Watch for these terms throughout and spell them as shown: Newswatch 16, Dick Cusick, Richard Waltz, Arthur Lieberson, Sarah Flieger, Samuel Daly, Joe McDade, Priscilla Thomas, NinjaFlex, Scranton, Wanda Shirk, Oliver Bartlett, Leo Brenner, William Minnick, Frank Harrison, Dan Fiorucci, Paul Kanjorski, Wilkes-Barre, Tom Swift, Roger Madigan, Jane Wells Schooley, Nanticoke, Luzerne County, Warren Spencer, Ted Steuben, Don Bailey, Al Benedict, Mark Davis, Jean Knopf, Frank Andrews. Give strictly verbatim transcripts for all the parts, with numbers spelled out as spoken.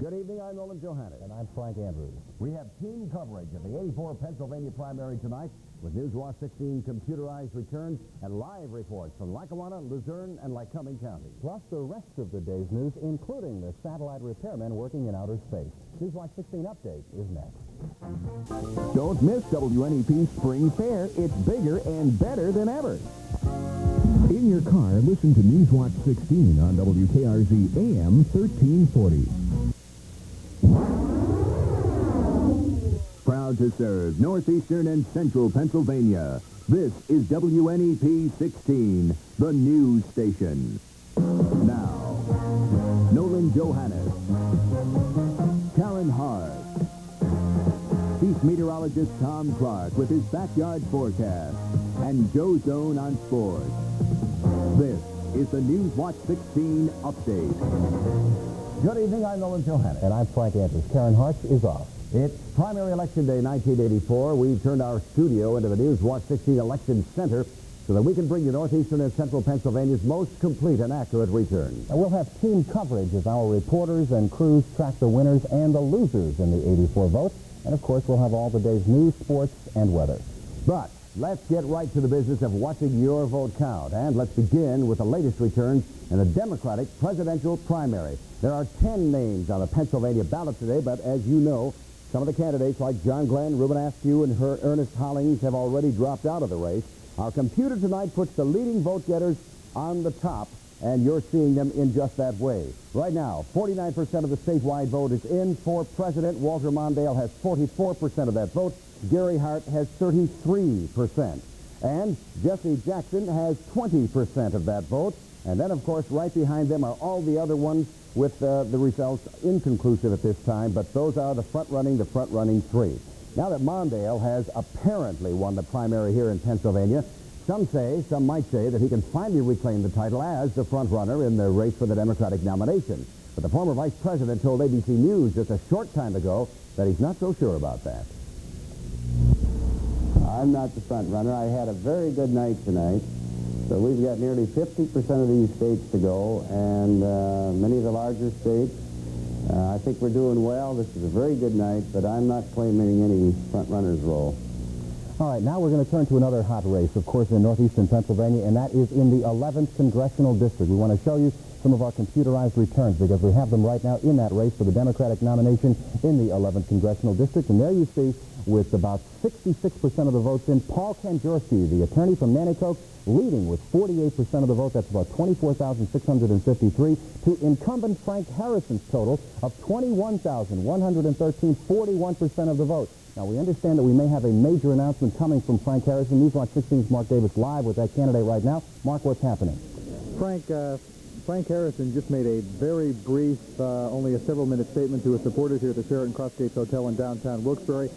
Good evening, I'm Nolan Johannes. And I'm Frank Andrews. We have team coverage of the eighty-four Pennsylvania primary tonight with Newswatch sixteen computerized returns and live reports from Lackawanna, Luzerne, and Lycoming County. Plus the rest of the day's news, including the satellite repairmen working in outer space. Newswatch sixteen Update is next. Don't miss W N E P's Spring Fair. It's bigger and better than ever. In your car, listen to Newswatch sixteen on W K R Z A M thirteen forty. Proud to serve northeastern and central Pennsylvania. This is W N E P sixteen, the news station. Now, Nolan Johannes, Karen Hart, Chief Meteorologist Tom Clark with his backyard forecast, and Joe Zone on sports. This is the Newswatch sixteen Update. Good evening, I'm Nolan Johannes. And I'm Frank Andrews. Karen Hart is off. It's primary election day nineteen eighty-four. We've turned our studio into the Newswatch sixteen Election Center so that we can bring you northeastern and central Pennsylvania's most complete and accurate return. And we'll have team coverage as our reporters and crews track the winners and the losers in the eighty-four vote. And, of course, we'll have all the day's news, sports, and weather. But let's get right to the business of watching your vote count. And let's begin with the latest returns in the Democratic presidential primary. There are ten names on the Pennsylvania ballot today, but as you know, some of the candidates like John Glenn, Reubin Askew, and her Ernest Hollings have already dropped out of the race. Our computer tonight puts the leading vote-getters on the top, and you're seeing them in just that way. Right now, forty-nine percent of the statewide vote is in for president. Walter Mondale has forty-four percent of that vote. Gary Hart has thirty-three percent. And Jesse Jackson has twenty percent of that vote. And then, of course, right behind them are all the other ones with uh, the results inconclusive at this time, but those are the front-running, the front-running three. Now that Mondale has apparently won the primary here in Pennsylvania, some say, some might say, that he can finally reclaim the title as the front-runner in the race for the Democratic nomination. But the former vice president told A B C News just a short time ago that he's not so sure about that. I'm not the front-runner. I had a very good night tonight. So we've got nearly fifty percent of these states to go, and uh, many of the larger states. Uh, I think we're doing well. This is a very good night, but I'm not claiming any front-runner's role. All right, now we're going to turn to another hot race, of course, in northeastern Pennsylvania, and that is in the eleventh Congressional District. We want to show you some of our computerized returns because we have them right now in that race for the Democratic nomination in the eleventh Congressional District. And there you see, with about sixty-six percent of the votes in, Paul Kanjorski, the attorney from Nanticoke, leading with forty-eight percent of the vote. That's about twenty-four thousand six hundred fifty-three to incumbent Frank Harrison's total of twenty-one thousand one hundred thirteen, forty-one percent of the vote. Now, we understand that we may have a major announcement coming from Frank Harrison. Newswatch sixteen's Mark Davis live with that candidate right now. Mark, what's happening? Frank, uh, Frank Harrison just made a very brief, uh, only a several-minute statement to his supporters here at the Sheraton Crossgates Hotel in downtown Wilkes-Barre.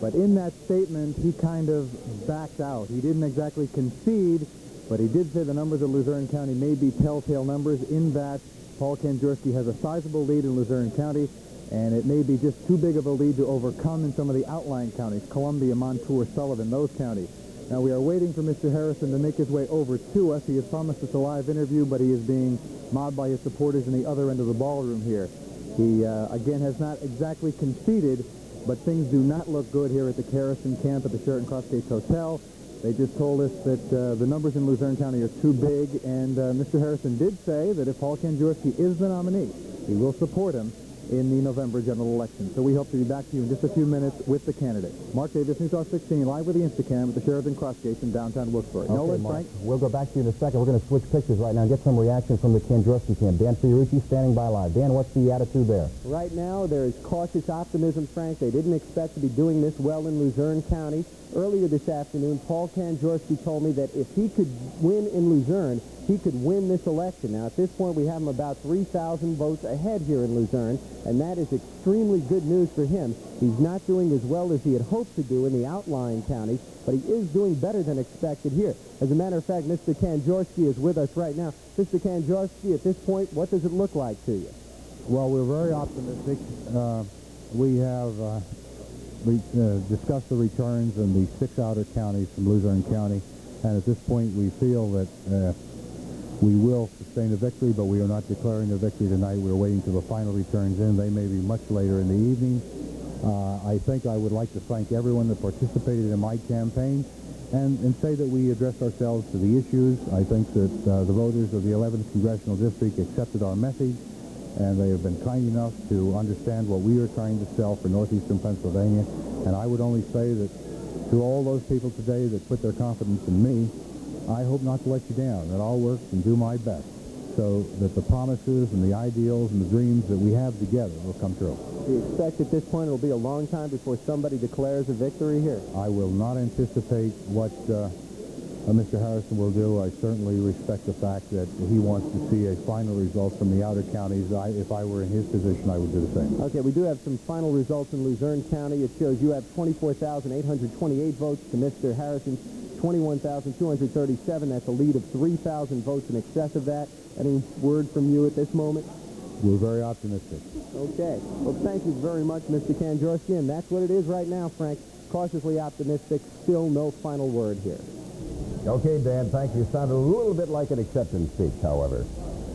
But in that statement, he kind of backed out. He didn't exactly concede, but he did say the numbers of Luzerne County may be telltale numbers in that Paul Kanjorski has a sizable lead in Luzerne County, and it may be just too big of a lead to overcome in some of the outlying counties, Columbia, Montour, Sullivan, those counties. Now, we are waiting for Mister Harrison to make his way over to us. He has promised us a live interview, but he is being mobbed by his supporters in the other end of the ballroom here. He, uh, again, has not exactly conceded, but things do not look good here at the Harrison camp at the Sheraton Crossgates Hotel. They just told us that uh, the numbers in Luzerne County are too big, and uh, Mister Harrison did say that if Paul Kanjorski is the nominee, he will support him in the November general election. So we hope to be back to you in just a few minutes with the candidate. Mark Davis, Newswatch sixteen, live with the Instacam at the Sheraton Crossgates in downtown Wilkes-Barre. Okay, Nolan, Frank. We'll go back to you in a second. We're going to switch pictures right now and get some reaction from the Kanjorski camp. Dan Fiorucci standing by live. Dan, what's the attitude there? Right now, there is cautious optimism, Frank. They didn't expect to be doing this well in Luzerne County. Earlier this afternoon, Paul Kanjorski told me that if he could win in Luzerne, he could win this election. Now, at this point, we have him about three thousand votes ahead here in Luzerne, and that is extremely good news for him. He's not doing as well as he had hoped to do in the outlying counties, but he is doing better than expected here. As a matter of fact, Mister Kanjorski is with us right now. Mister Kanjorski, at this point, what does it look like to you? Well, we're very optimistic. Uh, we have uh, re uh, discussed the returns in the six outer counties from Luzerne County, and at this point, we feel that... Uh, we will sustain a victory, but we are not declaring a victory tonight. We're waiting till the final returns in. They may be much later in the evening. Uh, I think I would like to thank everyone that participated in my campaign and, and say that we addressed ourselves to the issues. I think that uh, the voters of the eleventh Congressional District accepted our message, and they have been kind enough to understand what we are trying to sell for northeastern Pennsylvania. And I would only say that to all those people today that put their confidence in me, I hope not to let you down, that I'll work and do my best so that the promises and the ideals and the dreams that we have together will come true. Do you expect at this point it will be a long time before somebody declares a victory here? I will not anticipate what uh, Mister Harrison will do. I certainly respect the fact that he wants to see a final result from the outer counties. I, if I were in his position, I would do the same. Okay, we do have some final results in Luzerne County. It shows you have twenty-four thousand eight hundred twenty-eight votes to Mister Harrison's twenty-one thousand two hundred thirty-seven. That's a lead of three thousand votes in excess of that. Any word from you at this moment? We're very optimistic. Okay. Well, thank you very much, Mister Kanjorski, and that's what it is right now, Frank. Cautiously optimistic. Still no final word here. Okay, Dan, thank you. Sounded a little bit like an acceptance speech, however.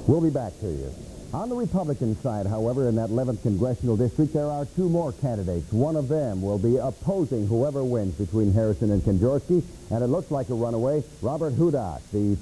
We'll be back to you. On the Republican side, however, in that eleventh Congressional District, there are two more candidates. One of them will be opposing whoever wins between Harrison and Kanjorski, and it looks like a runaway. Robert Hudock, the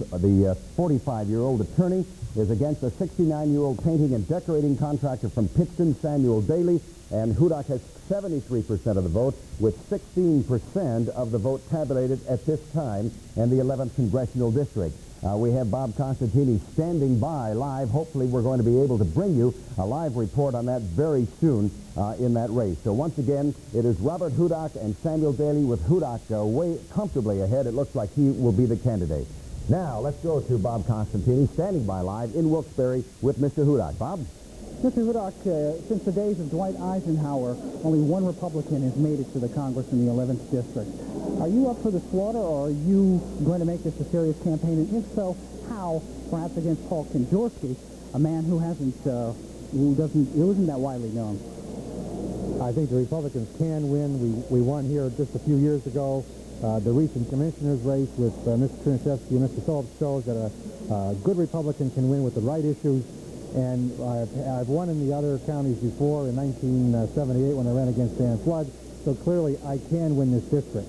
forty-five-year-old attorney, is against a sixty-nine-year-old painting and decorating contractor from Pittston, Samuel Daly, and Hudock has seventy-three percent of the vote, with sixteen percent of the vote tabulated at this time in the eleventh Congressional District. Uh, we have Bob Costantini standing by live. Hopefully we're going to be able to bring you a live report on that very soon uh, in that race. So once again, it is Robert Hudock and Samuel Daly, with Hudock uh, way comfortably ahead. It looks like he will be the candidate. Now let's go to Bob Costantini standing by live in Wilkes-Barre with Mister Hudock. Bob? Mister Hudock, uh, since the days of Dwight Eisenhower, only one Republican has made it to the Congress in the eleventh District. Are you up for the slaughter, or are you going to make this a serious campaign? And if so, how? Perhaps against Paul Kanjorski, a man who hasn't, uh, who doesn't, who isn't that widely known. I think the Republicans can win. We we won here just a few years ago. Uh, the recent commissioner's race with uh, Mister Trinicevsky and Mister Phillips shows that a, a good Republican can win with the right issues. And I've, I've won in the other counties before, in nineteen seventy-eight when I ran against Dan Flood, so clearly I can win this district.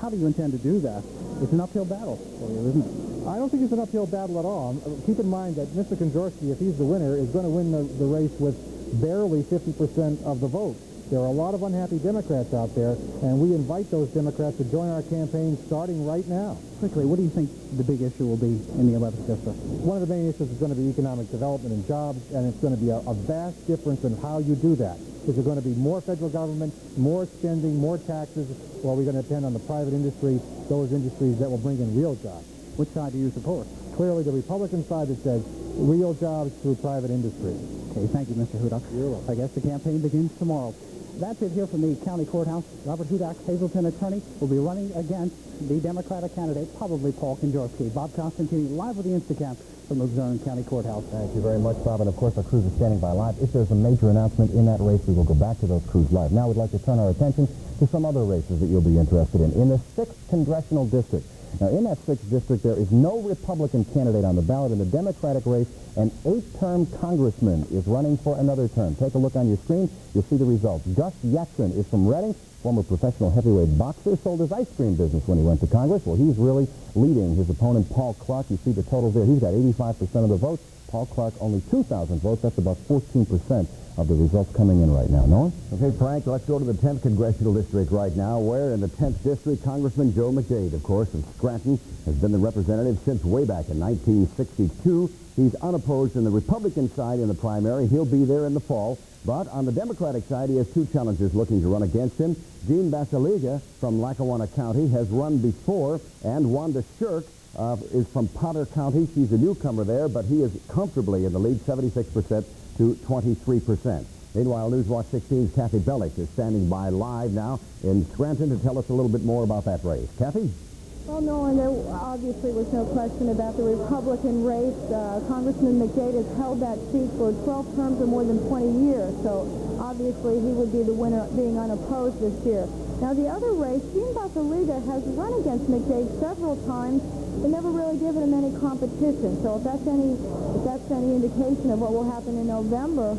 How do you intend to do that? It's an uphill battle for you, isn't it? I don't think it's an uphill battle at all. Keep in mind that Mister Kanjorski, if he's the winner, is going to win the, the race with barely fifty percent of the vote. There are a lot of unhappy Democrats out there, and we invite those Democrats to join our campaign starting right now. Quickly, what do you think the big issue will be in the eleventh District? One of the main issues is going to be economic development and jobs, and it's going to be a, a vast difference in how you do that. Is it going to be more federal government, more spending, more taxes, or are we going to depend on the private industry, those industries that will bring in real jobs? Which side do you support? Clearly the Republican side that says real jobs through private industry. Okay, thank you, Mister Hudock. You're welcome. I guess the campaign begins tomorrow. That's it here from the county courthouse. Robert Hudock, Hazleton attorney, will be running against the Democratic candidate, probably Paul Kanjorski. Bob Costantini, live with the Instacam from Luzerne County Courthouse. Thank you very much, Bob. And of course, our crews are standing by live. If there's a major announcement in that race, we will go back to those crews live. Now we'd like to turn our attention to some other races that you'll be interested in. In the sixth Congressional District. Now, in that sixth District, there is no Republican candidate on the ballot. In the Democratic race, an eight-term congressman is running for another term. Take a look on your screen. You'll see the results. Gus Yatson is from Reading, former professional heavyweight boxer, sold his ice cream business when he went to Congress. Well, he's really leading his opponent, Paul Clark. You see the totals there. He's got eighty-five percent of the votes. Paul Clark, only two thousand votes. That's about fourteen percent of the results coming in right now. Norm? Okay, Frank, let's go to the tenth Congressional District right now, where in the tenth District, Congressman Joe McDade, of course, of Scranton, has been the representative since way back in nineteen sixty-two. He's unopposed in the Republican side in the primary. He'll be there in the fall. But on the Democratic side, he has two challengers looking to run against him. Dean Basiliga from Lackawanna County has run before, and Wanda Shirk uh, is from Potter County. She's a newcomer there, but he is comfortably in the lead, seventy-six percent. To twenty-three percent. Meanwhile, Newswatch sixteen's Kathi Belich is standing by live now in Scranton to tell us a little bit more about that race. Kathy? Well, Nolan, there obviously was no question about the Republican race. Uh, Congressman McDade has held that seat for twelve terms or more than twenty years, so obviously he would be the winner being unopposed this year. Now, the other race, Dean Basiliga has run against McDade several times. They never really give it in any competition. So if that's any, if that's any indication of what will happen in November,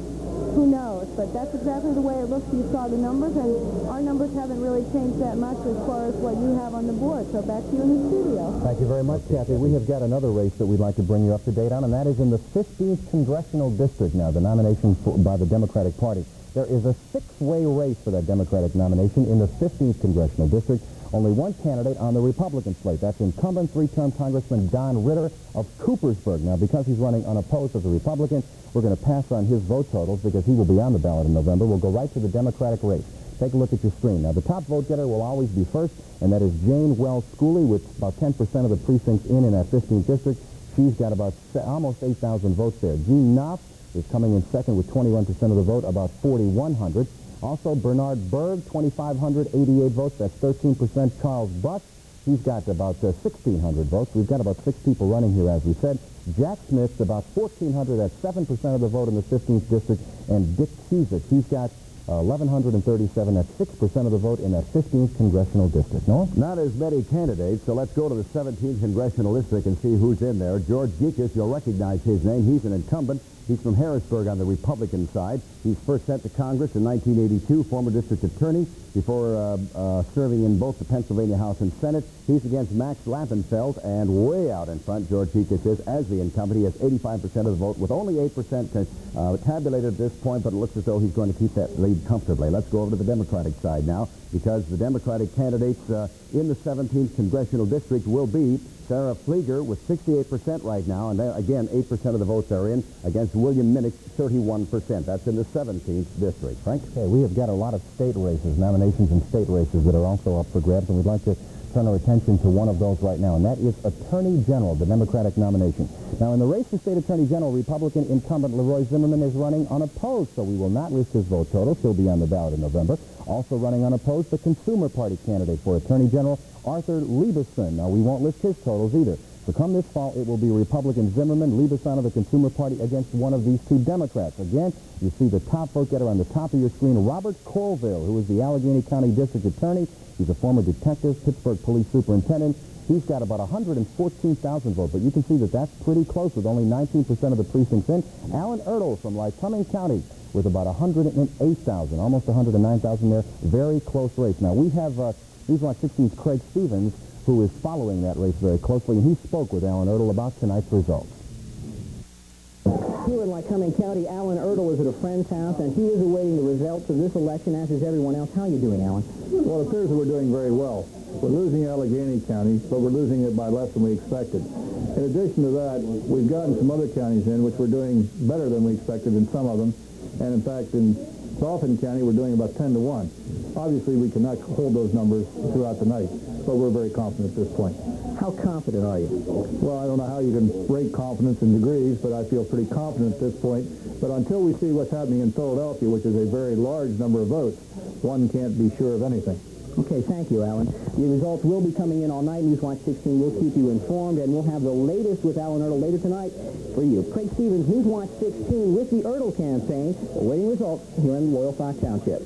who knows? But that's exactly the way it looks. You saw the numbers, and our numbers haven't really changed that much as far as what you have on the board. So back to you in the studio. Thank you very much, Kathy. We have got another race that we'd like to bring you up to date on, and that is in the fifteenth Congressional District now, the nomination for, by the Democratic Party. There is a six-way race for that Democratic nomination in the fifteenth Congressional District. Only one candidate on the Republican slate. That's incumbent three-term Congressman Don Ritter of Coopersburg. Now, because he's running unopposed as a Republican, we're going to pass on his vote totals because he will be on the ballot in November. We'll go right to the Democratic race. Take a look at your screen. Now, the top vote getter will always be first, and that is Jane Wells Schooley with about ten percent of the precincts in in that fifteenth district. She's got about almost eight thousand votes there. Jean Knopf is coming in second with twenty-one percent of the vote, about forty-one hundred. Also, Bernard Berg, two thousand five hundred eighty-eight votes. That's thirteen percent. Charles Butts, he's got about uh, sixteen hundred votes. We've got about six people running here, as we said. Jack Smith's about fourteen hundred. That's seven percent of the vote in the fifteenth district. And Dick Cusick, he's got uh, eleven thirty-seven. That's six percent of the vote in that fifteenth Congressional district. No? Not as many candidates, so let's go to the seventeenth Congressional district and see who's in there. George Gekas, you'll recognize his name. He's an incumbent. He's from Harrisburg on the Republican side. He's first sent to Congress in nineteen eighty-two, former district attorney, before uh, uh, serving in both the Pennsylvania House and Senate. He's against Max Lappenfeld, and way out in front, George Gekas is, as the incumbent. He has eighty-five percent of the vote, with only eight percent uh, tabulated at this point, but it looks as though he's going to keep that lead comfortably. Let's go over to the Democratic side now, because the Democratic candidates uh, in the seventeenth Congressional District will be Sarah Flieger with sixty-eight percent right now, and they, again, eight percent of the votes are in, against William Minnick, thirty-one percent. That's in the seventeenth district. Frank? Okay, we have got a lot of state races, nominations and state races that are also up for grabs, and we'd like to turn our attention to one of those right now, and that is Attorney General, the Democratic nomination. Now, in the race for State Attorney General, Republican incumbent Leroy Zimmerman is running unopposed, so we will not risk his vote total. He'll be on the ballot in November. Also running unopposed, the Consumer Party candidate for Attorney General, Arthur Lieberson. Now, we won't list his totals either. So come this fall, it will be Republican Zimmerman, Lieberson of the Consumer Party against one of these two Democrats. Again, you see the top vote getter on the top of your screen, Robert Colville, who is the Allegheny County District Attorney. He's a former detective, Pittsburgh Police Superintendent. He's got about one hundred fourteen thousand votes, but you can see that that's pretty close with only nineteen percent of the precincts in. Allen Ertel from Lycoming County with about one hundred eight thousand, almost one hundred nine thousand there. Very close race. Now, we have uh, Newswatch sixteen's Craig Stevens, who is following that race very closely, and he spoke with Allen Ertel about tonight's results. Here in Lycoming County, Allen Ertel is at a friend's house, and he is awaiting the results of this election, as is everyone else. How are you doing, Allen? Well, it appears that we're doing very well. We're losing Allegheny County, but we're losing it by less than we expected. In addition to that, we've gotten some other counties in which we're doing better than we expected in some of them, and in fact, in Dauphin County, we're doing about ten to one. Obviously, we cannot hold those numbers throughout the night, but we're very confident at this point. How confident are you? Well, I don't know how you can rate confidence in degrees, but I feel pretty confident at this point. But until we see what's happening in Philadelphia, which is a very large number of votes, one can't be sure of anything. Okay, thank you, Allen. The results will be coming in all night. Newswatch sixteen will keep you informed, and we'll have the latest with Allen Ertel later tonight for you. Craig Stevens, Newswatch sixteen with the Ertel campaign, awaiting results here in Loyal Fox Township.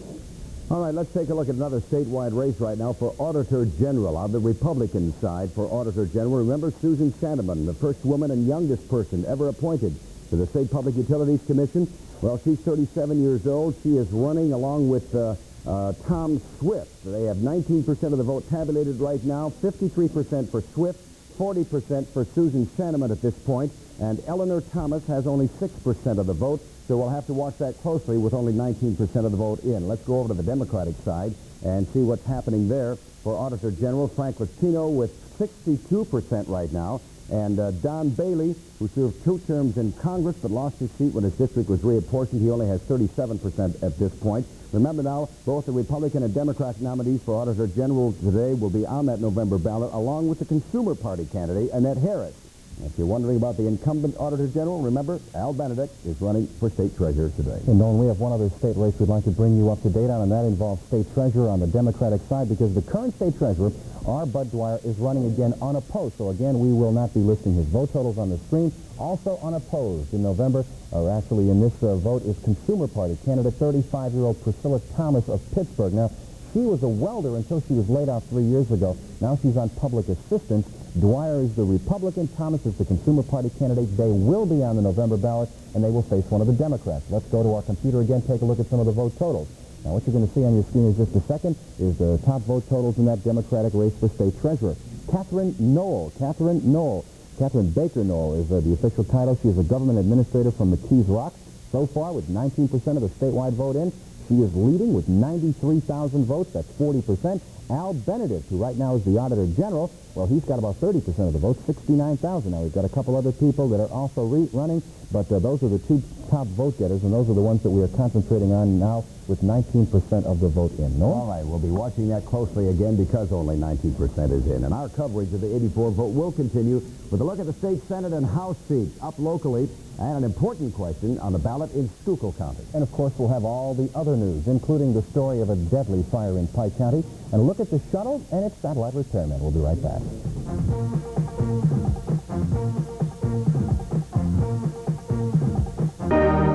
All right, let's take a look at another statewide race right now for Auditor General. On the Republican side for Auditor General, remember Susan Sandeman, the first woman and youngest person ever appointed to the State Public Utilities Commission. Well, she's thirty-seven years old. She is running along with Uh, Uh, Tom Swift. They have nineteen percent of the vote tabulated right now, fifty-three percent for Swift, forty percent for Susan Sandeman at this point, and Eleanor Thomas has only six percent of the vote, so we'll have to watch that closely with only nineteen percent of the vote in. Let's go over to the Democratic side and see what's happening there. For Auditor General, Frank Latino with sixty-two percent right now, and uh, Don Bailey, who served two terms in Congress but lost his seat when his district was reapportioned. He only has thirty-seven percent at this point. Remember now, both the Republican and Democrat nominees for Auditor General today will be on that November ballot, along with the Consumer Party candidate, Annette Harris. If you're wondering about the incumbent Auditor General, remember, Al Benedict is running for State Treasurer today. And Nolan, we have one other state race we'd like to bring you up to date on, and that involves State Treasurer on the Democratic side, because the current State Treasurer, our Bud Dwyer, is running again unopposed. So again, we will not be listing his vote totals on the screen. Also unopposed in November, or actually in this uh, vote, is Consumer Party candidate thirty-five-year-old Priscilla Thomas of Pittsburgh. Now, She was a welder until she was laid off three years ago. Now she's on public assistance. Dwyer is the Republican, Thomas is the Consumer Party candidate. They will be on the November ballot, and they will face one of the Democrats. Let's go to our computer again, take a look at some of the vote totals. Now, what you're going to see on your screen in just a second is the top vote totals in that Democratic race for state treasurer. Catherine Knoll, Catherine Knoll, Catherine Baker Knoll is uh, the official title. She is a government administrator from McKees Rock. So far, with nineteen percent of the statewide vote in, she is leading with ninety-three thousand votes. That's forty percent. Al Benedict, who right now is the Auditor General, well, he's got about thirty percent of the votes, sixty-nine thousand. Now, we've got a couple other people that are also running, but uh, those are the two top vote getters, and those are the ones that we are concentrating on now with nineteen percent of the vote in. No? All right, we'll be watching that closely again because only nineteen percent is in. And our coverage of the eighty-four vote will continue with a look at the state Senate and House seats up locally and an important question on the ballot in Schuylkill County. And, of course, we'll have all the other news, including the story of a deadly fire in Pike County, and a look at the shuttle and its satellite repairman. We'll be right back.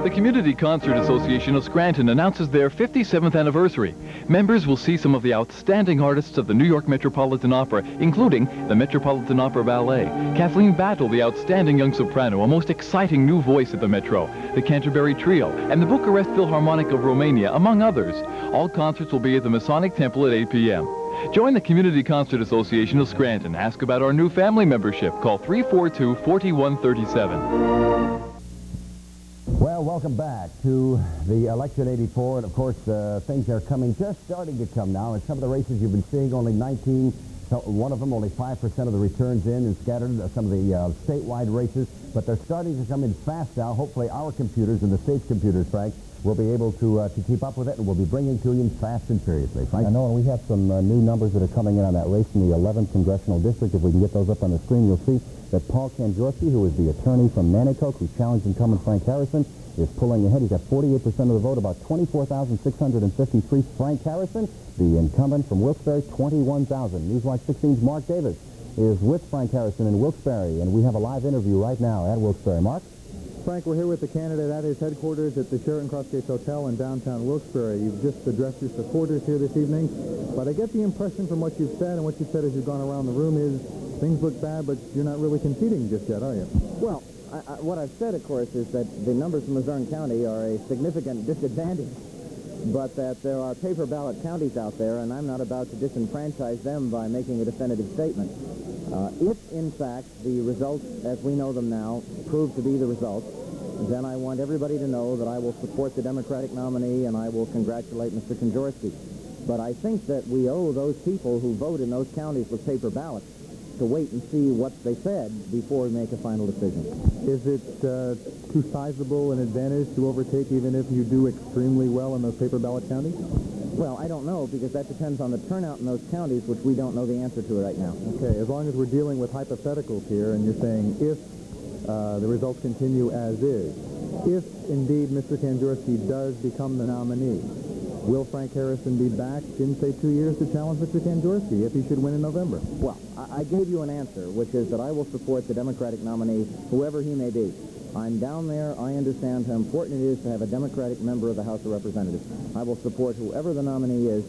The Community Concert Association of Scranton announces their fifty-seventh anniversary. Members will see some of the outstanding artists of the New York Metropolitan Opera, including the Metropolitan Opera Ballet, Kathleen Battle, the outstanding young soprano, a most exciting new voice at the Metro, the Canterbury Trio, and the Bucharest Philharmonic of Romania, among others. All concerts will be at the Masonic Temple at eight p m Join the Community Concert Association of Scranton. Ask about our new family membership. Call three four two, four one three seven. Well, welcome back to the election eighty-four. And, of course, uh, things are coming, just starting to come now. And some of the races you've been seeing, only nineteen, one of them only five percent of the returns in, and scattered some of the uh, statewide races. But they're starting to come in fast now. Hopefully our computers and the state's computers, Frank, we'll be able to, uh, to keep up with it, and we'll be bringing to you fast and furiously. Frank? I know, and we have some uh, new numbers that are coming in on that race in the eleventh Congressional District. If we can get those up on the screen, you'll see that Paul Kanjorski, who is the attorney from Nanticoke, who challenged incumbent Frank Harrison, is pulling ahead. He's got forty-eight percent of the vote, about twenty-four thousand six hundred fifty-three. Frank Harrison, the incumbent from Wilkes-Barre, twenty-one thousand. Newswatch sixteen's Mark Davis is with Frank Harrison in Wilkes-Barre, and we have a live interview right now at Wilkes-Barre. Mark? Frank, we're here with the candidate at his headquarters at the Sheraton Crossgates Hotel in downtown Wilkes-Barre. You've just addressed your supporters here this evening, but I get the impression from what you've said and what you've said as you've gone around the room is things look bad, but you're not really conceding just yet, are you? Well, I, I, what I've said, of course, is that the numbers from Luzerne County are a significant disadvantage, but that there are paper ballot counties out there, and I'm not about to disenfranchise them by making a definitive statement. Uh, if, in fact, the results as we know them now prove to be the results, then I want everybody to know that I will support the Democratic nominee and I will congratulate Mister Kanjorski. But I think that we owe those people who vote in those counties with paper ballots to wait and see what they said before we make a final decision. Is it uh, too sizable an advantage to overtake even if you do extremely well in those paper ballot counties? Well, I don't know, because that depends on the turnout in those counties, which we don't know the answer to right now. Okay, as long as we're dealing with hypotheticals here, and you're saying if uh, the results continue as is, if indeed Mister Kanjorski does become the nominee, will Frank Harrison be back in, say, two years to challenge Mister Kanjorski if he should win in November? Well, I, I gave you an answer, which is that I will support the Democratic nominee, whoever he may be. I'm down there. I understand how important it is to have a Democratic member of the House of Representatives. I will support whoever the nominee is,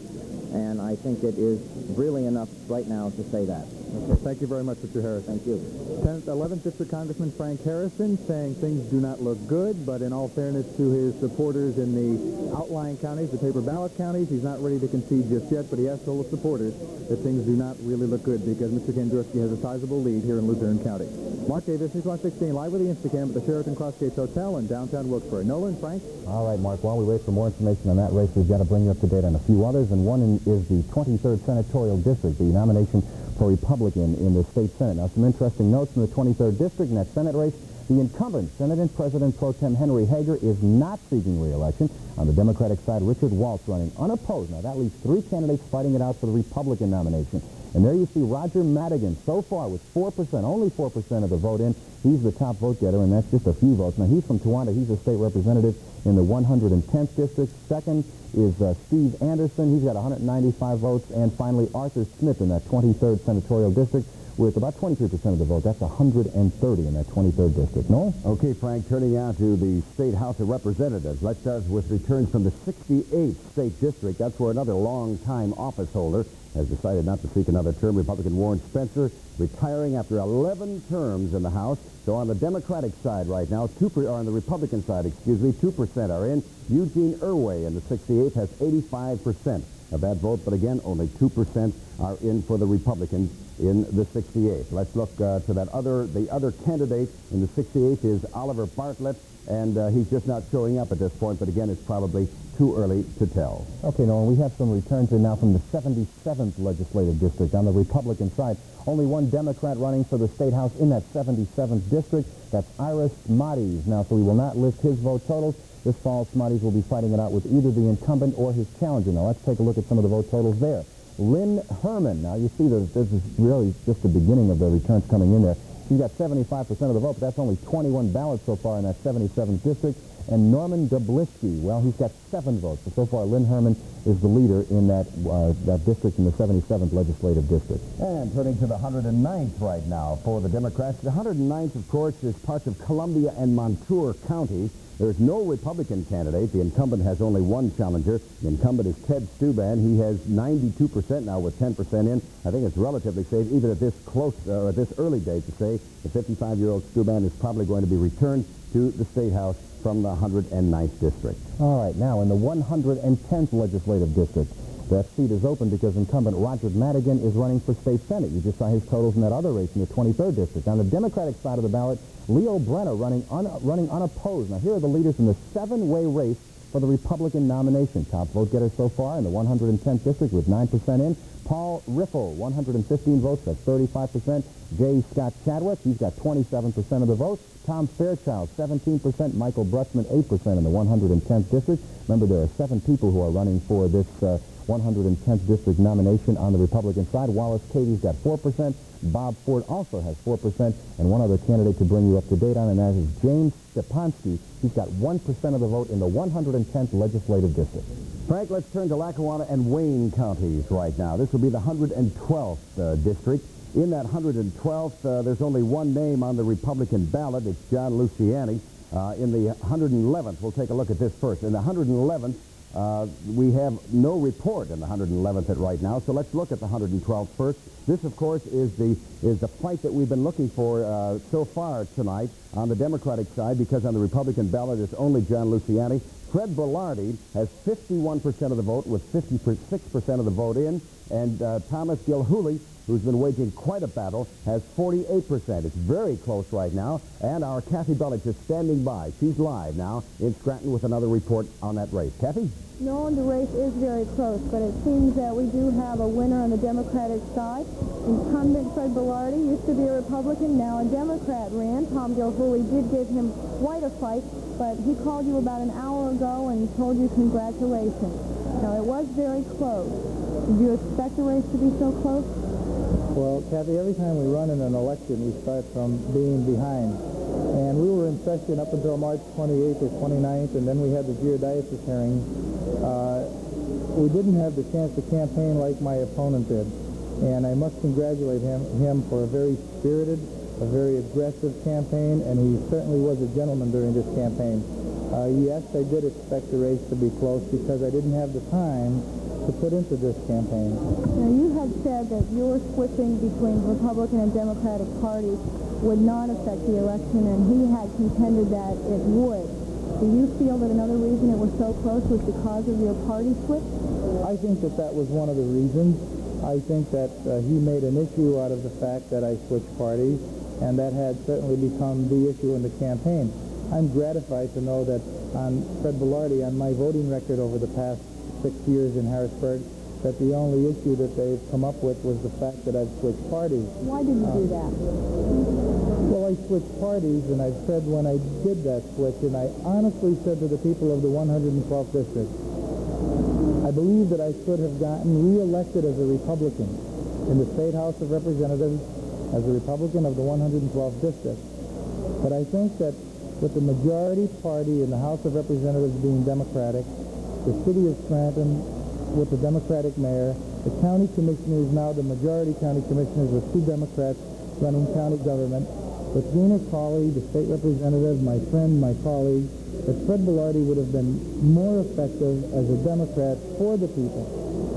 and I think it is really enough right now to say that. Okay, thank you very much, Mister Harris. Thank you. tenth, eleventh District Congressman Frank Harrison saying things do not look good, but in all fairness to his supporters in the outlying counties, the paper ballot counties, he's not ready to concede just yet, but he has told his supporters that things do not really look good because Mister Kanjorski has a sizable lead here in Luzerne County. Mark Davis, Newswatch sixteen, live with the Instacam at the Sheraton Crossgates Hotel in downtown Wilkes-Barre. Nolan, Frank? All right, Mark, while we wait for more information on that race, we've got to bring you up to date on a few others, and one in, is the twenty-third Senatorial District, the nomination for Republican in the state Senate. Now, some interesting notes from the twenty-third District in that Senate race. The incumbent Senate and President Pro Tem Henry Hager is not seeking re-election. On the Democratic side, Richard Waltz running unopposed. Now, that leaves three candidates fighting it out for the Republican nomination. And there you see Roger Madigan, so far with four percent, only four percent of the vote in. He's the top vote getter, and that's just a few votes. Now, he's from Towanda. He's a state representative in the one hundred tenth District. Second is uh, Steve Anderson. He's got one hundred ninety-five votes. And finally, Arthur Smith in that twenty-third Senatorial District with about twenty-three percent of the vote. That's one hundred thirty in that twenty-third district. Noel? Okay, Frank, turning now to the State House of Representatives. Let's start with returns from the sixty-eighth state district. That's where another longtime office holder has decided not to seek another term. Republican Warren Spencer retiring after eleven terms in the House. So on the Democratic side right now, two per, or on the Republican side, excuse me, two percent are in. Eugene Irway in the sixty-eighth has eighty-five percent of that vote, but again, only two percent are in for the Republicans in the sixty-eighth. Let's look uh, to that other, the other candidate in the sixty-eighth is Oliver Bartlett, and uh, he's just not showing up at this point, but again, it's probably too early to tell. Okay, Nolan, we have some returns in now from the seventy-seventh legislative district. On the Republican side, only one Democrat running for the State House in that seventy-seventh district. That's Iris Smottys. Now, so we will not list his vote totals. This fall, Smottys will be fighting it out with either the incumbent or his challenger. Now, let's take a look at some of the vote totals there. Lynn Herman. Now, you see that this is really just the beginning of the returns coming in there. She's got seventy-five percent of the vote, but that's only twenty-one ballots so far in that seventy-seventh district. And Norman Doblisky, well, he's got seven votes. So, so far, Lynn Herman is the leader in that uh, that district, in the seventy-seventh legislative district. And turning to the one hundred ninth right now for the Democrats. The one hundred ninth, of course, is parts of Columbia and Montour County. There's no Republican candidate. The incumbent has only one challenger. The incumbent is Ted Steuben. He has ninety-two percent now with ten percent in. I think it's relatively safe, even at this close, uh, at this early date, to say the fifty-five-year-old Steuben is probably going to be returned to the State House from the one hundred ninth district. All right, now in the one hundred tenth legislative district, that seat is open because incumbent Roger Madigan is running for state senate. You just saw his totals in that other race in the twenty-third district. On the Democratic side of the ballot, Leo Brenner running un running unopposed. Now here are the leaders in the seven-way race for the Republican nomination. Top vote getter so far in the one hundred tenth district with nine percent in, Paul Riffle, one hundred fifteen votes, that's thirty-five percent. J. Scott Chadwick, he's got twenty-seven percent of the vote. Tom Fairchild, seventeen percent. Michael Brutzman, eight percent in the one hundred tenth district. Remember, there are seven people who are running for this uh, one hundred tenth district nomination on the Republican side. Wallace Cady's got four percent. Bob Ford also has four percent. And one other candidate to bring you up to date on, and that is James Stepanski. He's got one percent of the vote in the one hundred tenth legislative district. Frank, let's turn to Lackawanna and Wayne counties right now. This will be the one hundred twelfth uh, district. In that one hundred twelfth, uh, there's only one name on the Republican ballot. It's John Luciani. Uh, in the one hundred eleventh, we'll take a look at this first. In the one hundred eleventh, uh, we have no report in the one hundred eleventh at right now, so let's look at the one hundred twelfth first. This, of course, is the, is the fight that we've been looking for uh, so far tonight on the Democratic side, because on the Republican ballot, it's only John Luciani. Fred Bullardi has fifty-one percent of the vote with fifty-six percent of the vote in, and uh, Thomas Gilhooly, who's been waging quite a battle, has forty-eight percent. It's very close right now, and our Kathi Belich is standing by. She's live now in Scranton with another report on that race. Kathy? No, the race is very close, but it seems that we do have a winner on the Democratic side. Incumbent Fred Bullardi used to be a Republican, now a Democrat ran. Tom Gilhooly did give him quite a fight, but he called you about an hour ago and told you congratulations. Now, it was very close. Did you expect the race to be so close? Well, Kathy, every time we run in an election, we start from being behind. And we were in session up until March twenty-eighth or twenty-ninth, and then we had the geodiocese hearing. Uh, we didn't have the chance to campaign like my opponent did. And I must congratulate him, him for a very spirited, a very aggressive campaign, and he certainly was a gentleman during this campaign. Uh, yes, I did expect the race to be close because I didn't have the time to put into this campaign. Now, you had said that your switching between Republican and Democratic parties would not affect the election, and he had contended that it would. Do you feel that another reason it was so close was because of your party switch? I think that that was one of the reasons. I think that uh, he made an issue out of the fact that I switched parties, and that had certainly become the issue in the campaign. I'm gratified to know that on Fred Bullardi, on my voting record over the past six years in Harrisburg, that the only issue that they've come up with was the fact that I've switched parties. Why did you um, do that? Well, I switched parties, and I've said when I did that switch, and I honestly said to the people of the one hundred twelfth district, I believe that I should have gotten re-elected as a Republican in the State House of Representatives as a Republican of the one hundred twelfth district. But I think that with the majority party in the House of Representatives being Democratic, the city of Scranton with the Democratic mayor, The county commissioners, now the majority county commissioners with two Democrats running county government, with Nina Colley, the state representative, my friend, my colleague, that Fred Belardi would have been more effective as a Democrat for the people.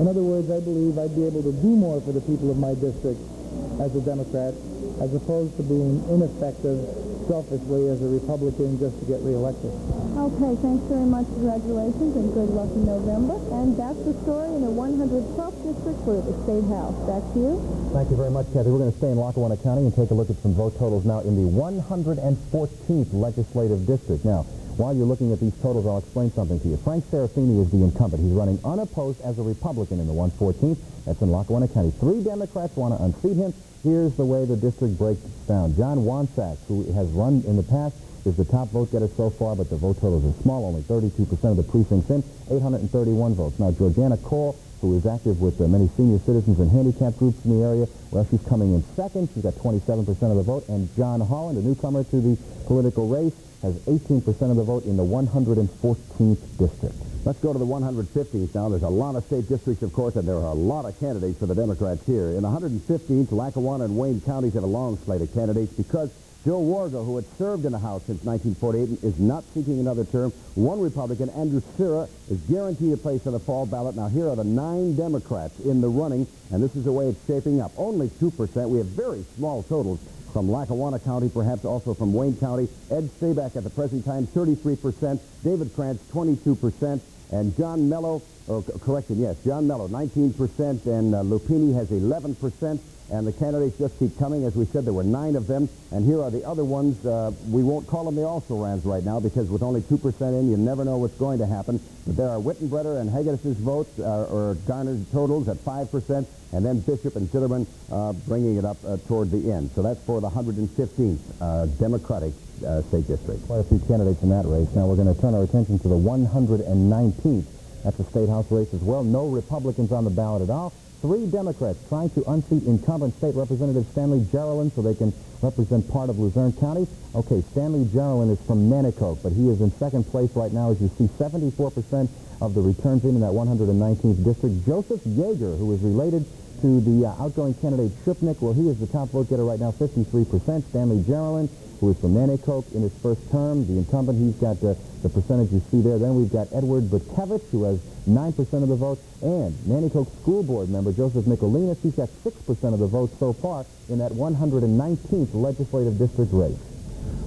In other words, I believe I'd be able to do more for the people of my district as a Democrat, as opposed to being ineffective selfishly as a Republican just to get reelected. Okay, thanks very much. Congratulations and good luck in November. And that's the story in the one hundred twelfth district. We're at the State House. Back to you. Thank you very much, Kathy. We're going to stay in Lackawanna County and take a look at some vote totals now in the one hundred fourteenth legislative district. Now, while you're looking at these totals, I'll explain something to you. Frank Serafini is the incumbent. He's running unopposed as a Republican in the one hundred fourteenth. That's in Lackawanna County. Three Democrats want to unseat him. Here's the way the district breaks down. John Wansack, who has run in the past, is the top vote getter so far, but the vote totals are small. Only thirty-two percent of the precincts in, eight hundred thirty-one votes. Now, Georgiana Cole, who is active with uh, many senior citizens and handicapped groups in the area, well, she's coming in second. She's got twenty-seven percent of the vote. And John Holland, a newcomer to the political race, has eighteen percent of the vote in the one hundred fourteenth district. Let's go to the one hundred fifteenth now. There's a lot of state districts, of course, and there are a lot of candidates for the Democrats here. In the one hundred fifteenth, Lackawanna and Wayne counties have a long slate of candidates because Joe Wargo, who had served in the House since nineteen forty-eight, is not seeking another term. One Republican, Andrew Serra, is guaranteed a place on the fall ballot. Now, here are the nine Democrats in the running, and this is the way it's shaping up. Only two percent. We have very small totals from Lackawanna County, perhaps also from Wayne County. Ed Staback at the present time, thirty-three percent. David Krantz, twenty-two percent. And John Mello, or correction, yes, John Mello, nineteen percent. And uh, Lupini has eleven percent. And the candidates just keep coming. As we said, there were nine of them. And here are the other ones. Uh, we won't call them the also-rans right now because with only two percent in, you never know what's going to happen. But there are Wittenbreder and Hagedis's votes uh, or garnered totals at five percent. And then Bishop and Zitterman uh, bringing it up uh, toward the end. So that's for the one hundred fifteenth uh, Democratic uh, state district. Quite a few candidates in that race. Now we're going to turn our attention to the one hundred nineteenth. That's a state house race as well. No Republicans on the ballot at all. Three Democrats trying to unseat incumbent state representative Stanley Geraldine so they can represent part of Luzerne County. Okay, Stanley Geraldine is from Nanticoke, but he is in second place right now. As you see, seventy-four percent of the returns in, in that one hundred nineteenth district. Joseph Yeager, who is related to the uh, outgoing candidate Shupnik, well, he is the top vote getter right now, fifty-three percent. Stanley Geraldine, who is from Nanticoke, in his first term, the incumbent, he's got the, the percentage you see there. Then we've got Edward Butkevich, who has nine percent of the vote, and Nanticoke school board member Joseph Nicolinas, he's got six percent of the vote so far in that one hundred nineteenth legislative district race.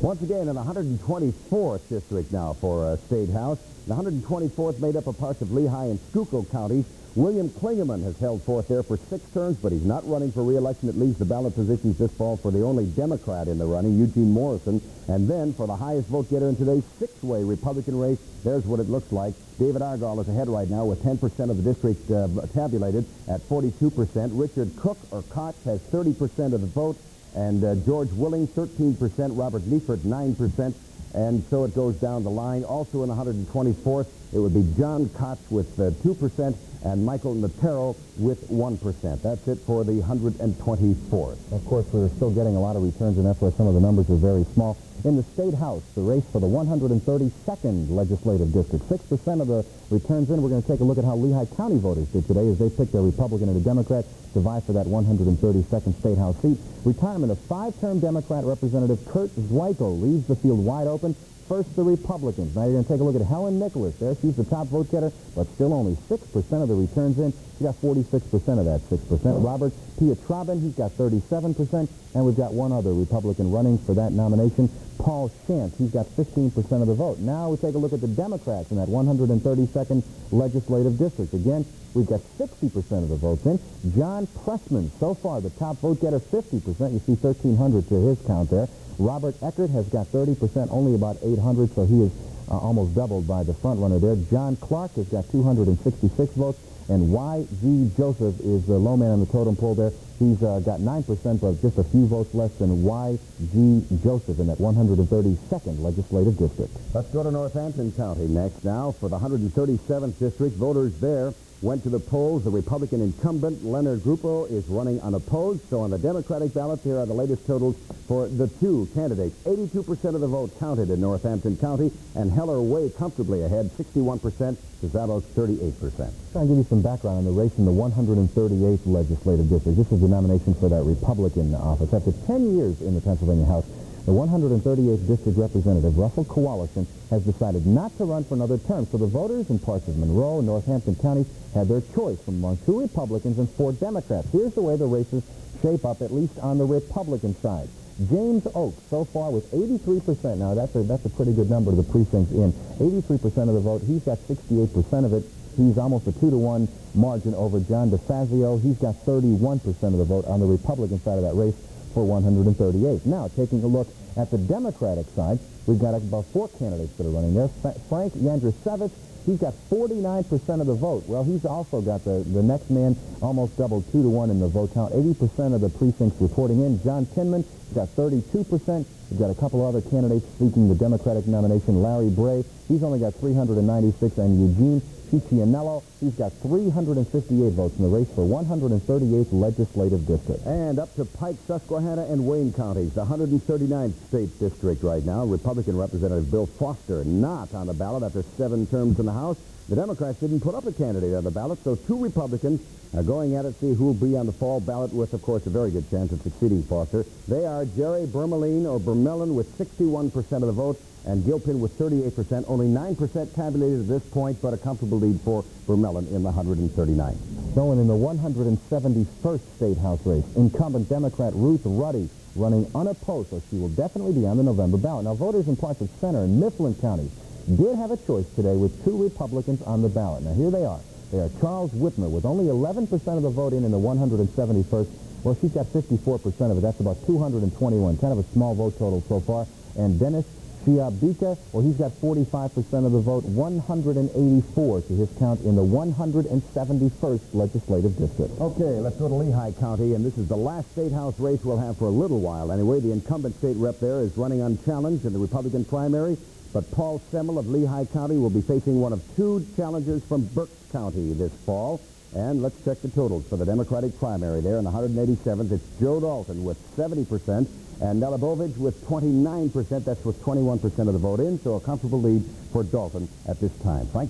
Once again, in the one hundred twenty-fourth district now for uh, State House, the one hundred twenty-fourth made up of parts of Lehigh and Schuylkill counties. William Klingeman has held forth there for six terms, but he's not running for re-election. It leaves the ballot positions this fall for the only Democrat in the running, Eugene Morrison. And then for the highest vote getter in today's six-way Republican race, there's what it looks like. David Argall is ahead right now with ten percent of the district uh, tabulated at forty-two percent. Richard Cook, or Cox, has thirty percent of the vote. And uh, George Willing, thirteen percent. Robert Liefert, nine percent. And so it goes down the line. Also in the one hundred twenty-fourth, it would be John Koch with uh, two percent and Michael Notero with one percent. That's it for the one hundred twenty-fourth. Of course, we're still getting a lot of returns, and that's why some of the numbers are very small. In the State House, the race for the one hundred thirty-second legislative district, six percent of the returns in. We're going to take a look at how Lehigh County voters did today as they picked a Republican and a Democrat to vie for that one hundred thirty-second State House seat. Retirement of five-term Democrat Representative Kurt Zweikel leaves the field wide open. First, the Republicans. Now you're going to take a look at Helen Nicholas. There, she's the top vote getter, but still only six percent of the returns in. She got forty-six percent of that six percent. Robert Pietrobin, he's got thirty-seven percent. And we've got one other Republican running for that nomination, Paul Shantz. He's got fifteen percent of the vote. Now we take a look at the Democrats in that one hundred thirty-second legislative district. Again, we've got sixty percent of the votes in. John Pressman, so far the top vote getter, fifty percent. You see thirteen hundred to his count there. Robert Eckert has got thirty percent, only about eight hundred, so he is uh, almost doubled by the front runner there. John Clark has got two hundred sixty-six votes, and Y G Joseph is the low man on the totem pole there. He's uh, got nine percent, but just a few votes less than Y G Joseph in that one hundred thirty-second legislative district. Let's go to Northampton County next now for the one hundred thirty-seventh district. Voters there went to the polls. The Republican incumbent, Leonard Grupo, is running unopposed. So on the Democratic ballot, here are the latest totals for the two candidates. eighty-two percent of the vote counted in Northampton County, and Heller way comfortably ahead, sixty-one percent, Cazado's thirty-eight percent. I'll give you some background on the race in the one hundred thirty-eighth legislative district. This is the nomination for that Republican office. After ten years in the Pennsylvania House, the one hundred thirty-eighth District Representative, Russell Kowalison, has decided not to run for another term, so the voters in parts of Monroe and Northampton counties had their choice from among two Republicans and four Democrats. Here's the way the races shape up, at least on the Republican side. James Oakes, so far, with eighty-three percent. Now, that's a, that's a pretty good number of the precincts in. eighty-three percent of the vote. He's got sixty-eight percent of it. He's almost a two to one margin over John DeFazio. He's got thirty-one percent of the vote on the Republican side of that race for one hundred thirty-eight. Now, taking a look at the Democratic side, we've got about four candidates that are running there. Frank Yandrasevich, he's got forty-nine percent of the vote. Well, he's also got the, the next man, almost doubled two to one in the vote count. eighty percent of the precincts reporting in. John Tinman, he's got thirty-two percent. We've got a couple other candidates seeking the Democratic nomination. Larry Bray, he's only got three hundred ninety-six, and Eugene Ciccianello, he's got three hundred fifty-eight votes in the race for one hundred thirty-eighth legislative district. And up to Pike, Susquehanna, and Wayne counties, the one hundred thirty-ninth state district right now. Republican Representative Bill Foster not on the ballot after seven terms in the House. The Democrats didn't put up a candidate on the ballot, so two Republicans are going at it to see who will be on the fall ballot with, of course, a very good chance of succeeding Foster. They are Jerry Bermeline, or Bermelin, with sixty-one percent of the vote, and Gilpin with thirty-eight percent, only nine percent tabulated at this point, but a comfortable lead for Bermelin in the one hundred thirty-ninth. Going in the one hundred seventy-first State House race, incumbent Democrat Ruth Ruddy running unopposed, so she will definitely be on the November ballot. Now, voters in parts of Center and Mifflin counties did have a choice today with two Republicans on the ballot. Now, here they are. They are Charles Whitmer with only eleven percent of the vote in in the one hundred seventy-first. Well, she's got fifty-four percent of it. That's about two hundred twenty-one, kind of a small vote total so far. And Dennis Chiabika, well, he's got forty-five percent of the vote, one hundred eighty-four to his count in the one hundred seventy-first legislative district. Okay, let's go to Lehigh County, and this is the last state house race we'll have for a little while. Anyway, the incumbent state rep there is running unchallenged in the Republican primary, but Paul Semmel of Lehigh County will be facing one of two challengers from Berks County this fall. And let's check the totals for the Democratic primary there in the one hundred eighty-seventh. It's Joe Dalton with seventy percent and Nelibovich with twenty-nine percent. That's with twenty-one percent of the vote in, so a comfortable lead for Dalton at this time. Frank?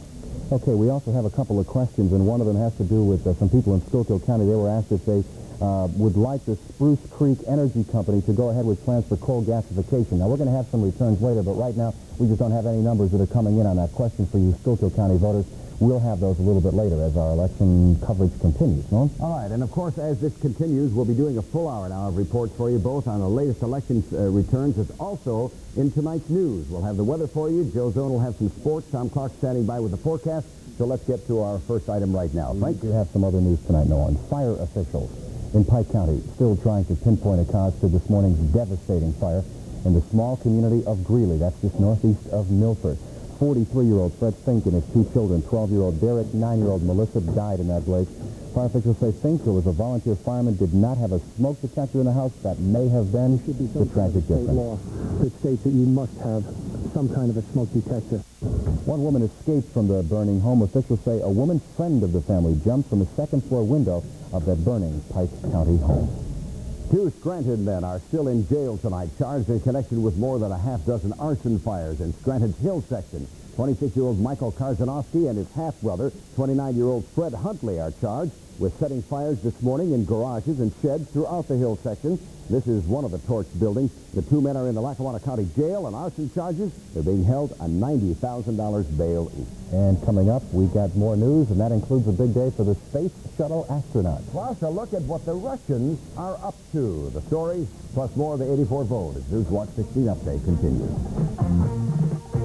Okay, we also have a couple of questions, and one of them has to do with uh, some people in Schuylkill County. They were asked if they uh, would like the Spruce Creek Energy Company to go ahead with plans for coal gasification. Now, we're going to have some returns later, but right now we just don't have any numbers that are coming in on that question for you Schuylkill County voters. We'll have those a little bit later as our election coverage continues, no? All right, and of course, as this continues, we'll be doing a full hour now of reports for you, both on the latest election uh, returns as also in tonight's news. We'll have the weather for you. Joe Zone will have some sports. Tom Clark standing by with the forecast. So let's get to our first item right now. Frank? We have some other news tonight, Nolan. Fire officials in Pike County still trying to pinpoint a cause to this morning's devastating fire in the small community of Greeley. That's just northeast of Milford. forty-three-year-old Fred Fink and his two children, twelve-year-old Derek, nine-year-old Melissa, died in that blaze. Fire officials say Fink, who was a volunteer fireman, did not have a smoke detector in the house. That may have been the tragic difference. Law that states that you must have some kind of a smoke detector. One woman escaped from the burning home. Officials say a woman friend of the family jumped from a second-floor window of that burning Pike County home. Two Scranton men are still in jail tonight, charged in connection with more than a half dozen arson fires in Scranton's Hill section. twenty-six-year-old Michael Karzanowski and his half-brother, twenty-nine-year-old Fred Huntley, are charged with setting fires this morning in garages and sheds throughout the Hill section. This is one of the torched buildings. The two men are in the Lackawanna County Jail on arson charges. They're being held on ninety thousand dollars bail each. And coming up, we've got more news, and that includes a big day for the Space Shuttle astronauts. Plus, a look at what the Russians are up to. The story, plus more of the eighty-four vote. As Newswatch sixteen update continues.